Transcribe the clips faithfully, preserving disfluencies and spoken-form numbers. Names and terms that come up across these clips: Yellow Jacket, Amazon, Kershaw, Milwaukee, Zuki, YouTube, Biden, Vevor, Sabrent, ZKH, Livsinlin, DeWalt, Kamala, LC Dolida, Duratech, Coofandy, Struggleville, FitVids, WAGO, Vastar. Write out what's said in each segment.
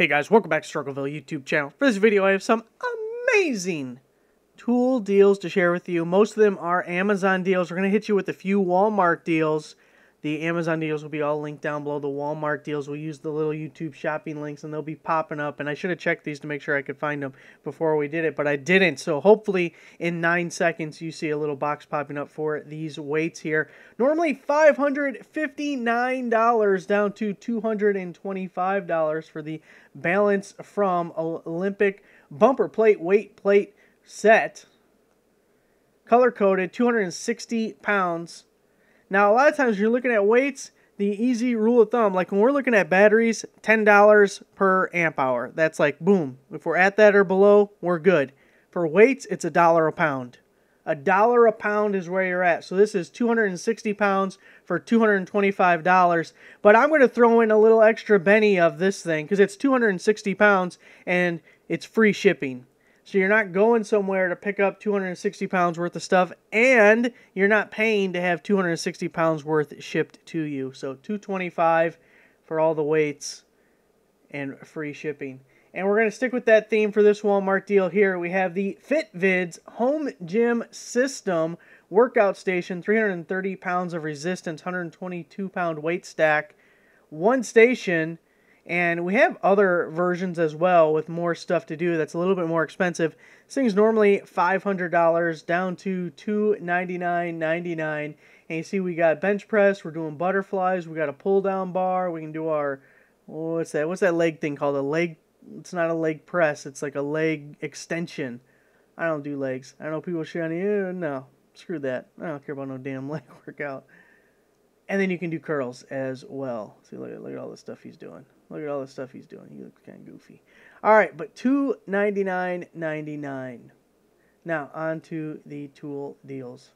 Hey guys, welcome back to Struggleville YouTube channel. For this video I have some amazing tool deals to share with you. Most of them are Amazon deals. We're going to hit you with a few Walmart deals. The Amazon deals will be all linked down below. The Walmart deals will use the little YouTube shopping links and they'll be popping up. And I should have checked these to make sure I could find them before we did it, but I didn't. So hopefully in nine seconds you see a little box popping up for these weights here. Normally five hundred fifty-nine dollars down to two hundred twenty-five dollars for the Balance from Olympic bumper plate weight plate set, color coded, two hundred sixty pounds. Now a lot of times you're looking at weights, the easy rule of thumb, like when we're looking at batteries, ten dollars per amp hour. That's like boom. If we're at that or below, we're good. For weights, it's a dollar a pound. A dollar a pound is where you're at. So this is two hundred sixty pounds for two hundred twenty-five dollars. But I'm going to throw in a little extra penny of this thing because it's two hundred sixty pounds and it's free shipping. So you're not going somewhere to pick up two hundred sixty pounds worth of stuff, and you're not paying to have two hundred sixty pounds worth shipped to you. So two hundred twenty-five dollars for all the weights and free shipping. And we're going to stick with that theme for this Walmart deal here. We have the FitVids Home Gym System Workout Station, three hundred thirty pounds of resistance, one hundred twenty-two pound weight stack, one station. And we have other versions as well with more stuff to do that's a little bit more expensive. This thing's normally five hundred dollars down to two hundred ninety-nine ninety-nine. And you see we got bench press, we're doing butterflies, we got a pull down bar, we can do our, what's that, what's that leg thing called? A leg, it's not a leg press, it's like a leg extension. I don't do legs. I know people shit on you, no, screw that. I don't care about no damn leg workout. And then you can do curls as well. See, look at, look at all the stuff he's doing. Look at all the stuff he's doing. He looks kind of goofy. All right, but two hundred ninety-nine ninety-nine. Now, on to the tool deals.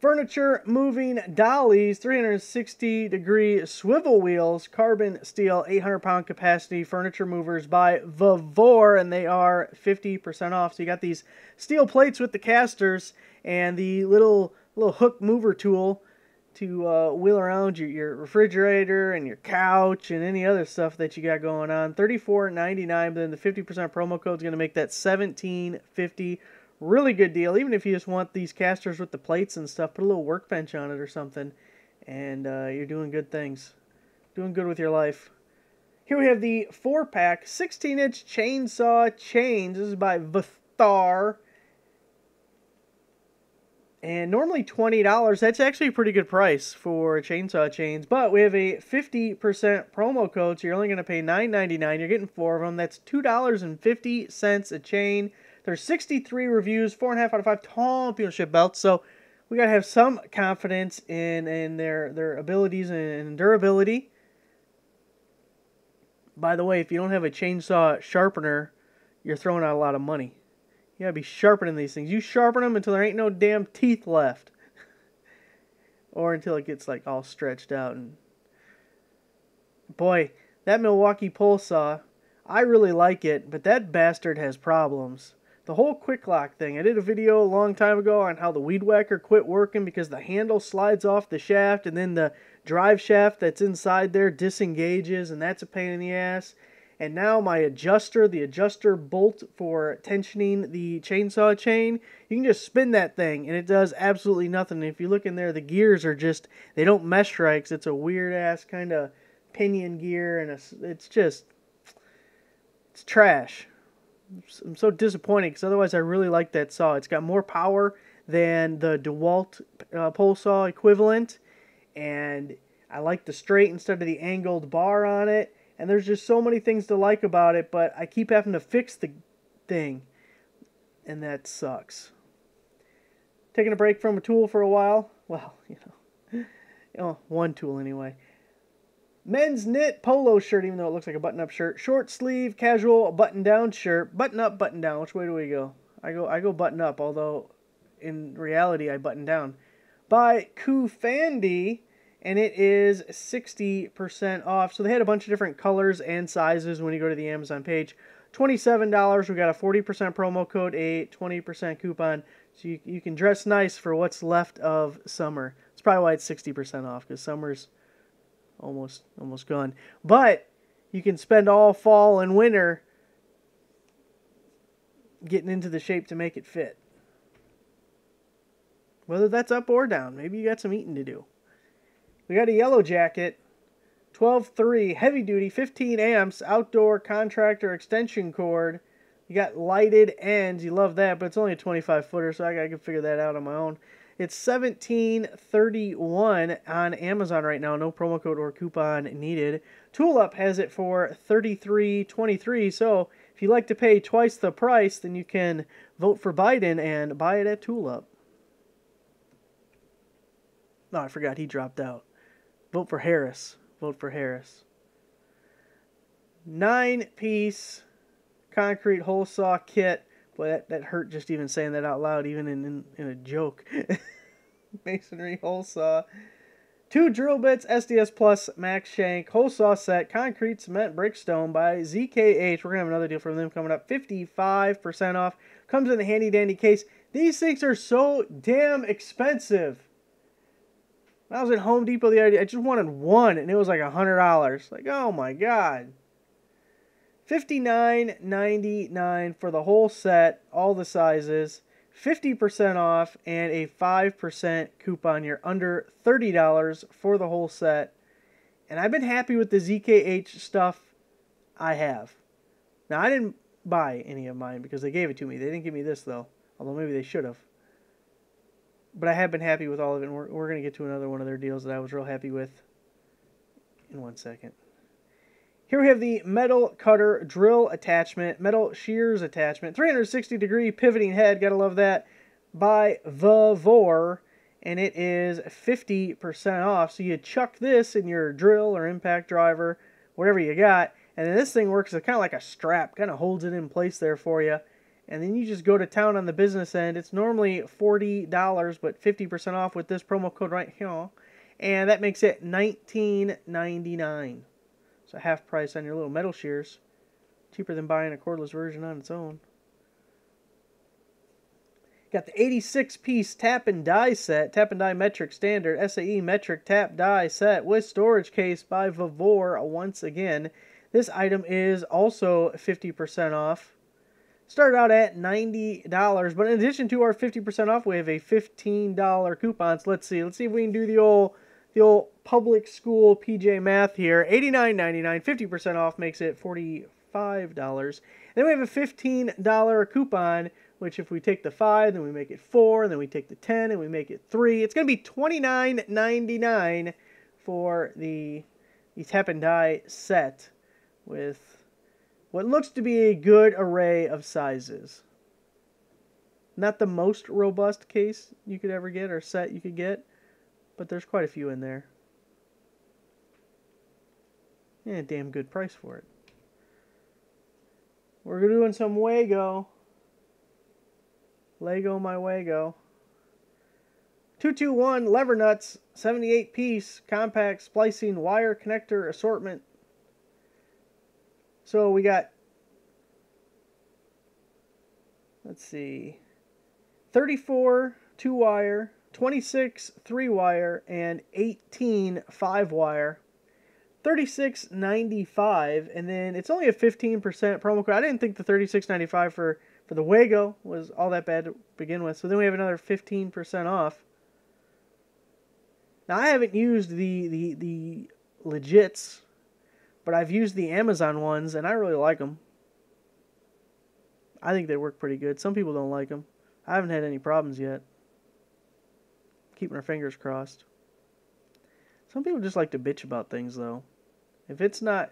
Furniture moving dollies, three hundred sixty degree swivel wheels, carbon steel, eight hundred pound capacity furniture movers by Vevor, and they are fifty percent off. So you got these steel plates with the casters and the little, little hook mover tool to uh, wheel around your, your refrigerator and your couch and any other stuff that you got going on. thirty-four ninety-nine, but then the fifty percent promo code is going to make that seventeen fifty. Really good deal. Even if you just want these casters with the plates and stuff, put a little workbench on it or something, and uh, you're doing good things. Doing good with your life. Here we have the four pack, sixteen inch chainsaw chains. This is by Vastar. And normally twenty dollars, that's actually a pretty good price for chainsaw chains. But we have a fifty percent promo code, so you're only going to pay nine ninety-nine. You're getting four of them. That's two dollars and fifty cents a chain. There's sixty-three reviews, four point five out of five championship belts. So we got to have some confidence in, in their, their abilities and durability. By the way, if you don't have a chainsaw sharpener, you're throwing out a lot of money. You gotta be sharpening these things. You sharpen them until there ain't no damn teeth left. Or until it gets like all stretched out. And boy, that Milwaukee pole saw, I really like it, but that bastard has problems. The whole quick lock thing. I did a video a long time ago on how the weed whacker quit working because the handle slides off the shaft and then the drive shaft that's inside there disengages, and that's a pain in the ass. And now my adjuster, the adjuster bolt for tensioning the chainsaw chain, you can just spin that thing and it does absolutely nothing. And if you look in there, the gears are just, they don't mesh right because it's a weird ass kind of pinion gear, and a, it's just, it's trash. I'm so disappointed because otherwise I really like that saw. It's got more power than the DeWalt uh, pole saw equivalent, and I like the straight instead of the angled bar on it. And there's just so many things to like about it, but I keep having to fix the thing, and that sucks. Taking a break from a tool for a while. Well, you know, you know, one tool anyway. Men's knit polo shirt, even though it looks like a button-up shirt. Short sleeve, casual, button-down shirt. Button-up, button-down. Which way do we go? I go, I go button-up, although in reality I button down. By Coofandy. And it is sixty percent off. So they had a bunch of different colors and sizes when you go to the Amazon page. twenty-seven dollars. We got a forty percent promo code, a twenty percent coupon. So you, you can dress nice for what's left of summer. That's probably why it's sixty percent off, because summer's almost almost gone. But you can spend all fall and winter getting into the shape to make it fit. Whether that's up or down, maybe you got some eating to do. We got a Yellow Jacket, twelve three, heavy duty, fifteen amps, outdoor contractor extension cord. You got lighted ends, you love that, but it's only a twenty-five footer, so I, I can figure that out on my own. It's seventeen thirty-one on Amazon right now, no promo code or coupon needed. Tool Up has it for thirty-three twenty-three, so if you like to pay twice the price, then you can vote for Biden and buy it at Tool Up. No, I forgot, he dropped out. Vote for Harris. Vote for Harris. Nine-piece concrete hole saw kit. Boy, that, that hurt just even saying that out loud, even in, in, in a joke. Masonry hole saw. Two drill bits, S D S Plus, Max Shank, hole saw set, concrete, cement, brick, stone by Z K H. We're going to have another deal from them coming up. fifty-five percent off. Comes in a handy-dandy case. These things are so damn expensive. When I was at Home Depot the other day, I just wanted one, and it was like a hundred dollars. Like, oh my God. fifty-nine ninety-nine for the whole set, all the sizes, fifty percent off, and a five percent coupon. You're under thirty dollars for the whole set. And I've been happy with the Z K H stuff I have. Now, I didn't buy any of mine because they gave it to me. They didn't give me this, though, although maybe they should have. But I have been happy with all of it, and we're, we're going to get to another one of their deals that I was real happy with in one second. Here we have the metal cutter drill attachment, metal shears attachment, three sixty degree pivoting head, gotta love that, by Vevor, and it is fifty percent off. So you chuck this in your drill or impact driver, whatever you got, and then this thing works kind of like a strap, kind of holds it in place there for you. And then you just go to town on the business end. It's normally forty dollars, but fifty percent off with this promo code right here. And that makes it nineteen ninety-nine. So half price on your little metal shears. Cheaper than buying a cordless version on its own. Got the eighty-six piece tap and die set. Tap and die metric standard. S A E metric tap die set with storage case by Vevor once again. This item is also fifty percent off. Started out at ninety dollars, but in addition to our fifty percent off, we have a fifteen dollar coupon. So let's see. Let's see if we can do the old the old public school P J math here. eighty-nine ninety-nine, fifty percent off makes it forty-five dollars. And then we have a fifteen dollar coupon, which if we take the five, then we make it four, and then we take the ten, and we make it three. It's going to be twenty-nine ninety-nine for the, the tap and die set with what looks to be a good array of sizes. Not the most robust case you could ever get or set you could get, but there's quite a few in there. Yeah, damn good price for it. We're doing some WAGO. Lego my WAGO. two two one lever nuts, seventy-eight piece, compact splicing wire connector assortment. So we got, let's see, thirty-four two wire, twenty-six three wire, and eighteen five wire. thirty-six ninety-five, and then it's only a fifteen percent promo code. I didn't think the thirty-six ninety-five for, for the WAGO was all that bad to begin with. So then we have another fifteen percent off. Now, I haven't used the, the, the legits, but I've used the Amazon ones, and I really like them. I think they work pretty good. Some people don't like them. I haven't had any problems yet. Keeping our fingers crossed. Some people just like to bitch about things, though. If it's not,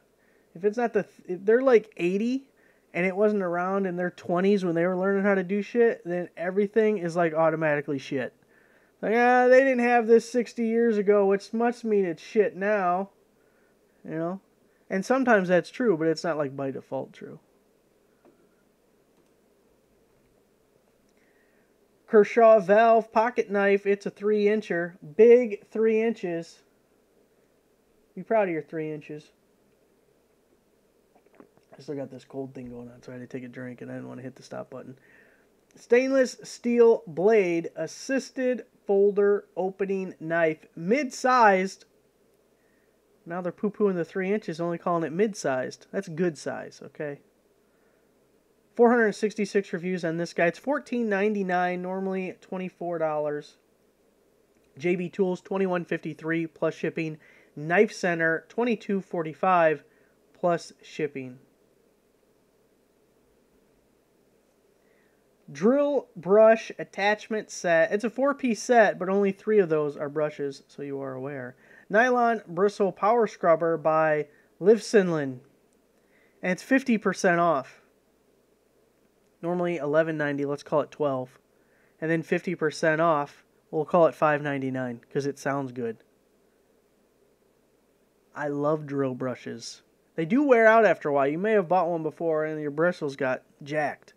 if it's not the, if they're like eighty, and it wasn't around in their twenties when they were learning how to do shit, then everything is like automatically shit. Like, ah, they didn't have this sixty years ago, which must mean it's shit now. You know? And sometimes that's true, but it's not like by default true. Kershaw valve pocket knife. It's a three incher. Big three inches. Be proud of your three inches. I still got this cold thing going on, so I had to take a drink and I didn't want to hit the stop button. Stainless steel blade assisted folder opening knife. Mid-sized. Now they're poo-pooing the three inches, only calling it mid-sized. That's good size, okay? four hundred sixty-six reviews on this guy. It's fourteen ninety-nine, normally twenty-four dollars. J B Tools, twenty-one fifty-three plus shipping. Knife Center, twenty-two forty-five plus shipping. Drill brush attachment set. It's a four-piece set, but only three of those are brushes, so you are aware. Nylon bristle power scrubber by Livsinlin, and it's fifty percent off. Normally eleven ninety, let's call it twelve, and then fifty percent off. We'll call it five ninety-nine because it sounds good. I love drill brushes. They do wear out after a while. You may have bought one before and your bristles got jacked,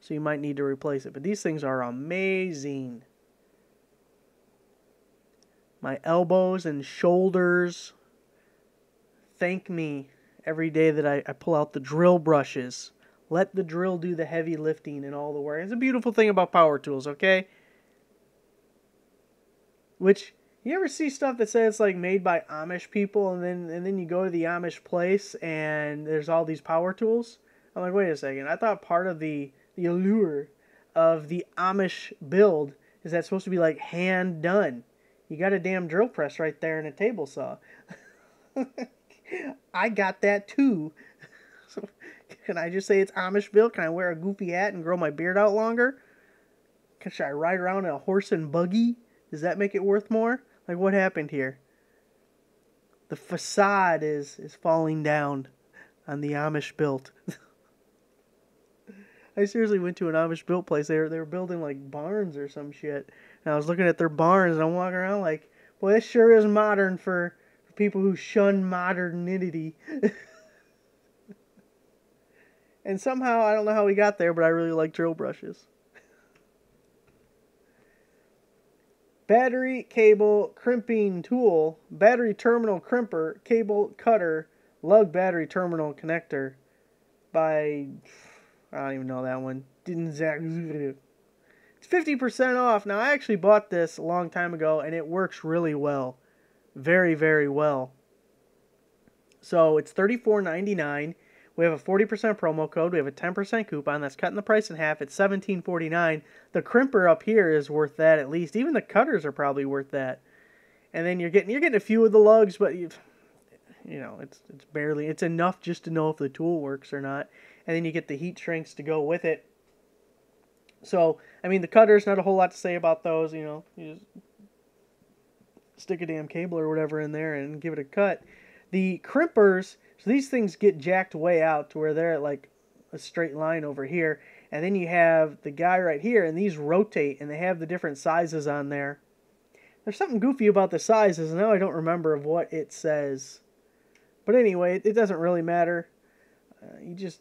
so you might need to replace it. But these things are amazing. My elbows and shoulders thank me every day that I, I pull out the drill brushes. Let the drill do the heavy lifting and all the work. It's a beautiful thing about power tools, okay? Which, you ever see stuff that says, like, made by Amish people, and then and then you go to the Amish place, and there's all these power tools? I'm like, wait a second. I thought part of the, the allure of the Amish build is that's supposed to be, like, hand-done. You got a damn drill press right there and a table saw. I got that, too. So, can I just say it's Amish built? Can I wear a goofy hat and grow my beard out longer? Can, should I ride around in a horse and buggy? Does that make it worth more? Like, what happened here? The facade is, is falling down on the Amish built. I seriously went to an Amish built place. They were, they were building, like, barns or some shit. And I was looking at their barns, and I'm walking around like, boy, this sure is modern for, for people who shun modernity. And somehow, I don't know how we got there, but I really like drill brushes. Battery cable crimping tool, battery terminal crimper, cable cutter, lug battery terminal connector by, I don't even know that one. Didn't Zach. It's fifty percent off. Now, I actually bought this a long time ago, and it works really well. Very, very well. So, it's thirty-four ninety-nine. We have a forty percent promo code. We have a ten percent coupon. That's cutting the price in half. It's seventeen forty-nine. The crimper up here is worth that at least. Even the cutters are probably worth that. And then you're getting you're getting a few of the lugs, but you you know, it's it's barely it's enough just to know if the tool works or not. And then you get the heat shrinks to go with it. So, I mean, the cutters, not a whole lot to say about those, you know. You just stick a damn cable or whatever in there and give it a cut. The crimpers, so these things get jacked way out to where they're at like a straight line over here. And then you have the guy right here, and these rotate, and they have the different sizes on there. There's something goofy about the sizes, and now I don't remember of what it says. But anyway, it doesn't really matter. Uh, you just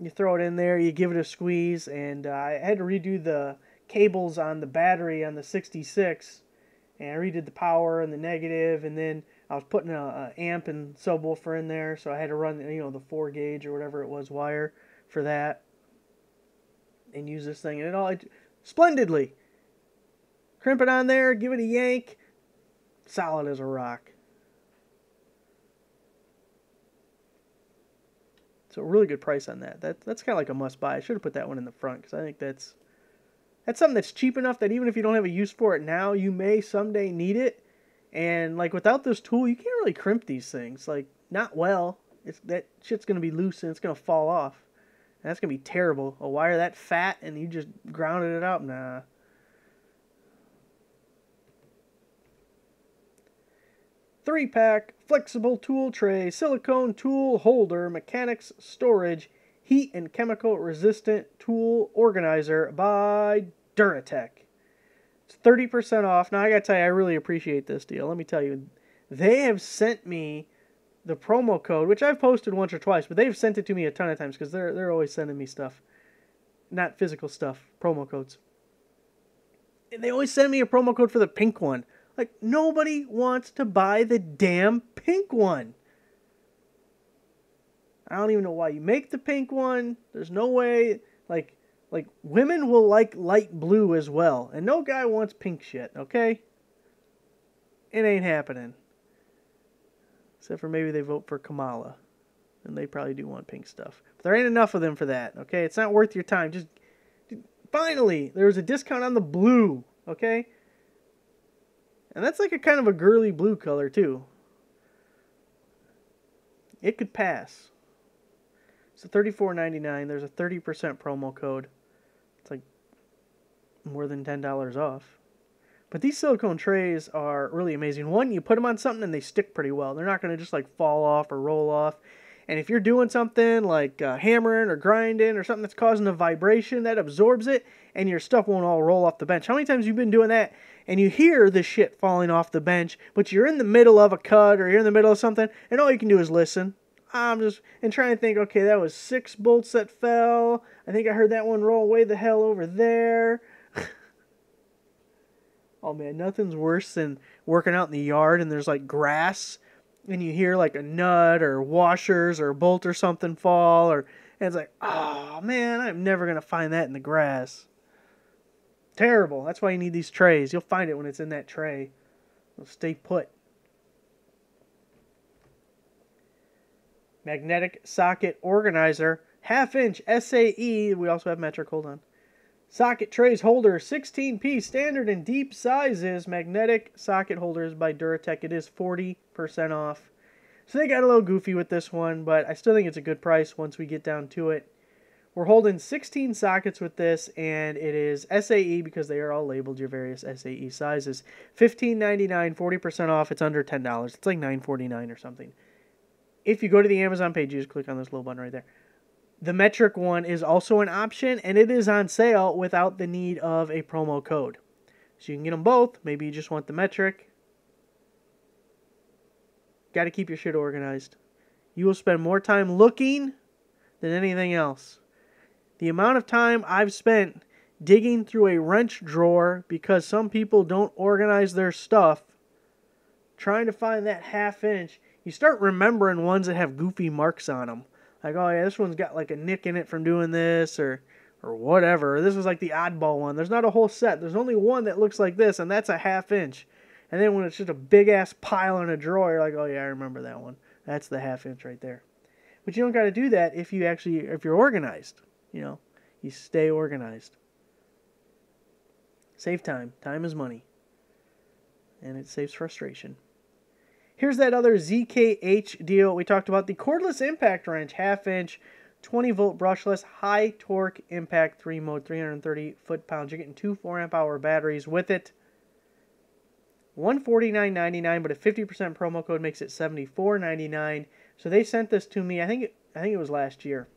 you throw it in there, you give it a squeeze, and uh, I had to redo the cables on the battery on the sixty-six, and I redid the power and the negative, and then I was putting a, a amp and subwoofer in there, so I had to run, you know, the four gauge or whatever it was wire for that, and use this thing, and it all it, splendidly. Crimp it on there, give it a yank, solid as a rock. So a really good price on that. That that's kind of like a must buy. I should have put that one in the front because I think that's that's something that's cheap enough that even if you don't have a use for it now, you may someday need it. And, like, without this tool, you can't really crimp these things. Like, not well. It's, that shit's going to be loose and it's going to fall off. And that's going to be terrible. A wire that fat and you just grounded it up? Nah. Three-pack, flexible tool tray, silicone tool holder, mechanics storage, heat and chemical resistant tool organizer by Duratech. thirty percent off. Now, I gotta tell you, I really appreciate this deal. Let me tell you, they have sent me the promo code, which I've posted once or twice, but they've sent it to me a ton of times because they're, they're always sending me stuff. Not physical stuff, promo codes. And they always send me a promo code for the pink one. Like, nobody wants to buy the damn pink one. I don't even know why you make the pink one. There's no way, like... Like, women will like light blue as well. And no guy wants pink shit, okay? It ain't happening. Except for maybe they vote for Kamala. And they probably do want pink stuff. But there ain't enough of them for that, okay? It's not worth your time. Just, finally, there was a discount on the blue, okay? And that's like a kind of a girly blue color, too. It could pass. So thirty-four ninety-nine. There's a thirty percent promo code. It's like more than ten dollars off. But these silicone trays are really amazing. One, you put them on something and they stick pretty well. They're not going to just like fall off or roll off. And if you're doing something like uh, hammering or grinding or something that's causing a vibration, that absorbs it and your stuff won't all roll off the bench. How many times have you been doing that and you hear this shit falling off the bench, but you're in the middle of a cut or you're in the middle of something and all you can do is listen? I'm just, and trying to think, okay, that was six bolts that fell. I think I heard that one roll way the hell over there. Oh man, nothing's worse than working out in the yard and there's like grass and you hear like a nut or washers or a bolt or something fall, or and it's like, oh man, I'm never going to find that in the grass. Terrible. That's why you need these trays. You'll find it when it's in that tray. It'll stay put. Magnetic socket organizer, half inch S A E. We also have metric, hold on. Socket trays holder, sixteen piece, standard and deep sizes, magnetic socket holders by Duratech. It is forty percent off. So they got a little goofy with this one, but I still think it's a good price once we get down to it. We're holding sixteen sockets with this, and it is S A E because they are all labeled your various S A E sizes. fifteen ninety-nine, forty percent off. It's under ten dollars. It's like nine forty-nine or something. If you go to the Amazon page, you just click on this little button right there. The metric one is also an option, and it is on sale without the need of a promo code. So you can get them both. Maybe you just want the metric. Got to keep your shit organized. You will spend more time looking than anything else. The amount of time I've spent digging through a wrench drawer because some people don't organize their stuff, trying to find that half inch, you start remembering ones that have goofy marks on them. Like, oh yeah, this one's got like a nick in it from doing this or or whatever. This was like the oddball one. There's not a whole set. There's only one that looks like this, and that's a half inch. And then when it's just a big-ass pile in a drawer, you're like, oh yeah, I remember that one. That's the half inch right there. But you don't got to do that if you actually, if you're organized. You know, you stay organized. Save time. Time is money. And it saves frustration. Here's that other Z K H deal we talked about. The cordless impact wrench, half inch, twenty volt brushless, high torque impact, three mode, three hundred thirty foot-pounds. You're getting two four amp hour batteries with it. one forty-nine ninety-nine, but a fifty percent promo code makes it seventy-four ninety-nine. So they sent this to me, I think it, I think it was last year.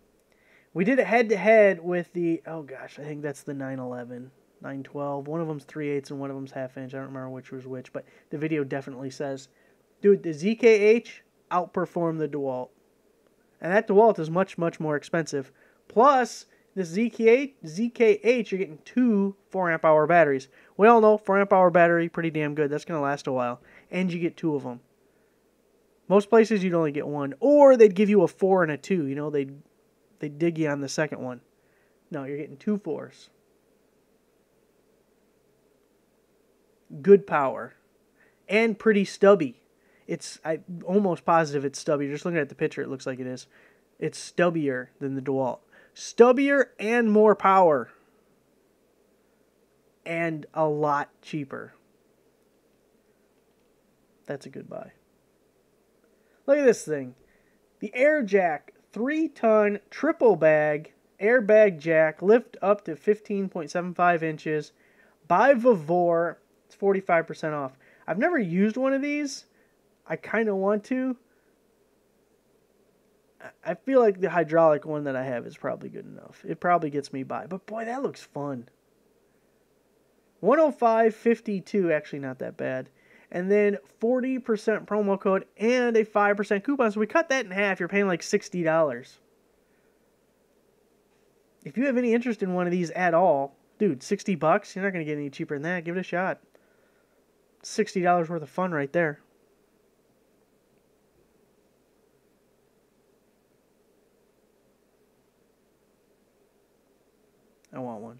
We did a head-to-head with the, oh gosh, I think that's the nine eleven. nine twelve, one of them's three eighths and one of them's half inch. I don't remember which was which, but the video definitely says... Dude, the Z K H outperformed the DeWalt. And that DeWalt is much, much more expensive. Plus, this Z K H, Z K H you're getting two four amp hour batteries. We all know four amp hour battery, pretty damn good. That's going to last a while. And you get two of them. Most places you'd only get one. Or they'd give you a four and a two. You know, they'd, they'd dig you on the second one. No, you're getting two fours. Good power. And pretty stubby. It's I almost positive it's stubby. Just looking at the picture, it looks like it is. It's stubbier than the DeWalt. Stubbier and more power. And a lot cheaper. That's a good buy. Look at this thing. The Air Jack three ton triple bag airbag jack. Lift up to fifteen point seven five inches. By Vevor. It's forty-five percent off. I've never used one of these. I kind of want to. I feel like the hydraulic one that I have is probably good enough. It probably gets me by. But boy, that looks fun. one oh five fifty-two, actually not that bad. And then forty percent promo code and a five percent coupon. So we cut that in half. You're paying like sixty dollars. If you have any interest in one of these at all, dude, sixty bucks. You're not going to get any cheaper than that. Give it a shot. sixty dollars worth of fun right there. I want one.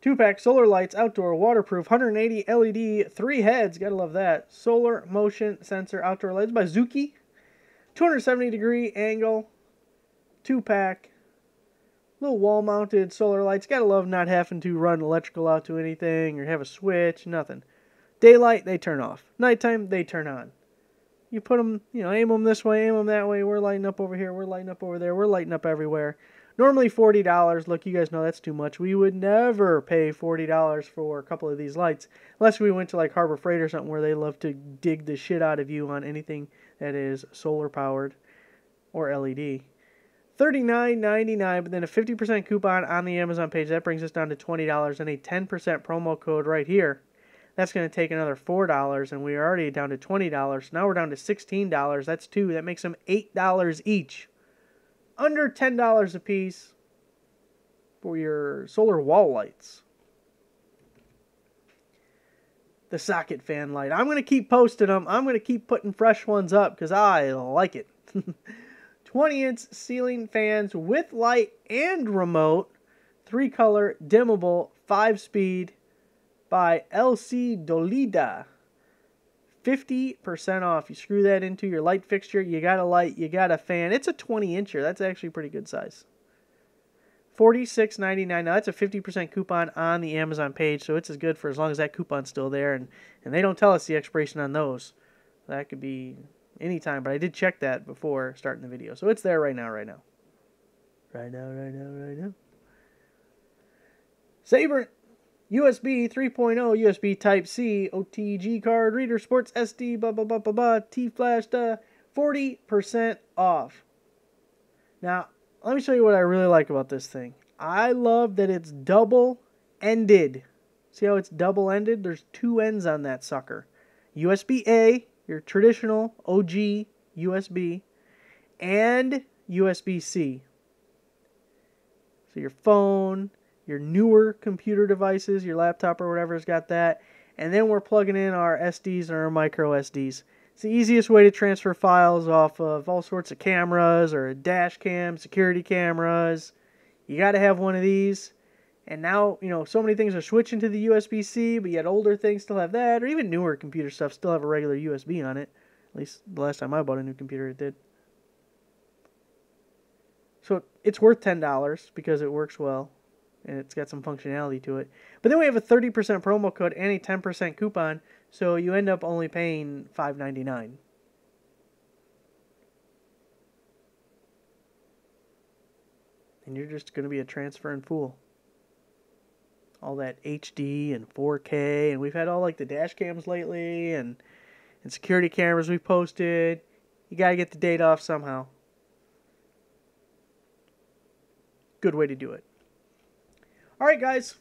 Two-pack solar lights, outdoor, waterproof, one hundred eighty L E D, three heads. Gotta love that. Solar motion sensor outdoor lights by Zuki. two hundred seventy degree angle. Two-pack. Little wall-mounted solar lights. Gotta love not having to run electrical out to anything or have a switch. Nothing. Daylight, they turn off. Nighttime, they turn on. You put them, you know, aim them this way, aim them that way. We're lighting up over here. We're lighting up over there. We're lighting up everywhere. Normally forty dollars. Look, you guys know that's too much. We would never pay forty dollars for a couple of these lights. Unless we went to like Harbor Freight or something where they love to dig the shit out of you on anything that is solar powered or L E D. thirty-nine ninety-nine, but then a fifty percent coupon on the Amazon page. That brings us down to twenty dollars and a ten percent promo code right here. That's going to take another four dollars, and we're already down to twenty dollars. Now we're down to sixteen dollars. That's two. That makes them eight dollars each. Under ten dollars a piece for your solar wall lights. The socket fan light. I'm going to keep posting them. I'm going to keep putting fresh ones up because I like it. twenty inch ceiling fans with light and remote. Three color, dimmable, five speed by L C Dolida. fifty percent off. You screw that into your light fixture, you got a light, you got a fan. It's a twenty incher. That's actually pretty good size. forty-six ninety-nine. Now that's a fifty percent coupon on the Amazon page, so it's as good for as long as that coupon's still there, and, and they don't tell us the expiration on those. That could be any time, but I did check that before starting the video. So it's there right now, right now. Right now, right now, right now. Sabrent. U S B three point oh, U S B Type-C, O T G card, reader, sports, S D, blah, blah, blah, blah, blah, T-Flash, duh, forty percent off. Now, let me show you what I really like about this thing. I love that it's double-ended. See how it's double-ended? There's two ends on that sucker. U S B A, your traditional O G U S B, and U S B C. So your phone, your newer computer devices, your laptop or whatever has got that. And then we're plugging in our S Ds and our micro S Ds. It's the easiest way to transfer files off of all sorts of cameras or a dash cam, security cameras. You got to have one of these. And now, you know, so many things are switching to the U S B C, but yet older things still have that, or even newer computer stuff still have a regular U S B on it. At least the last time I bought a new computer, it did. So it's worth ten dollars because it works well. And it's got some functionality to it. But then we have a thirty percent promo code and a ten percent coupon, so you end up only paying five ninety-nine. And you're just going to be a transferring fool. All that H D and four K, and we've had all like the dash cams lately, and, and security cameras we've posted. You got to get the data off somehow. Good way to do it. All right, guys,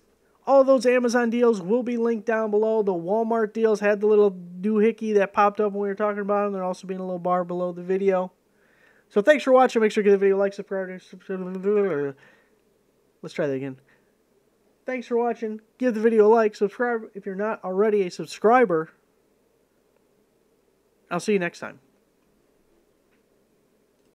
all those Amazon deals will be linked down below. The Walmart deals had the little doohickey that popped up when we were talking about them. They're also being a little bar below the video. So thanks for watching. Make sure you give the video a like, subscribe. Let's try that again. Thanks for watching. Give the video a like, subscribe if you're not already a subscriber. I'll see you next time.